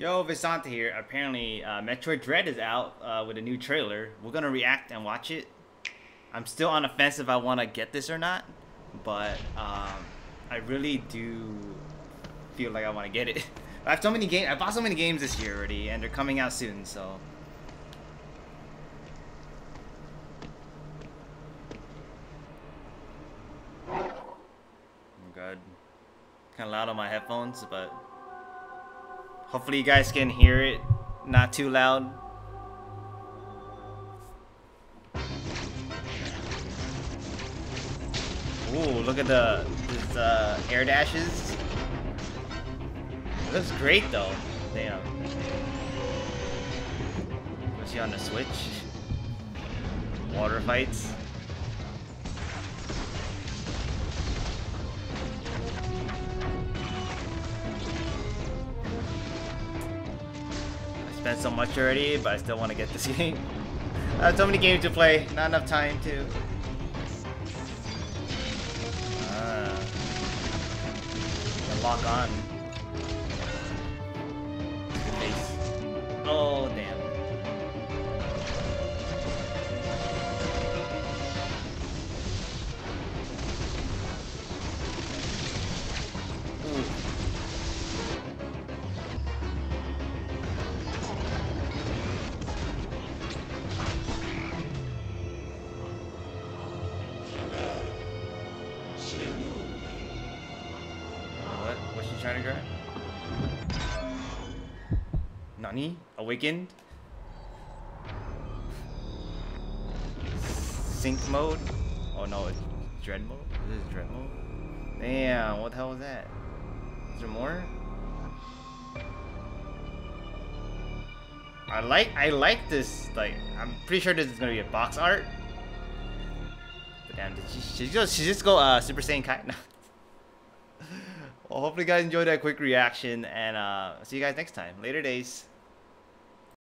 Yo, Vinsonte here. Apparently, Metroid Dread is out with a new trailer. We're gonna react and watch it. I'm still on the fence if I want to get this or not, but I really do feel like I want to get it. I have so many games. I bought so many games this year already, and they're coming out soon. So. Oh God, kind of loud on my headphones, but. Hopefully you guys can hear it, not too loud. Ooh, look at the air dashes. It looks great though. Damn. Was she on the Switch? Water fights. Spent so much already, but I still want to get this game. I have so many games to play, not enough time to. Lock on. Nice. Oh damn. Trying to grab? Nani? Awakened? Sync mode? Oh no, it's dread mode? This is dread mode? Damn, what the hell was that? Is there more? I like this, like, I'm pretty sure this is gonna be a box art. But damn, did she just go Super Saiyan Kai? No. Well, hopefully you guys enjoyed that quick reaction, and see you guys next time. Later days.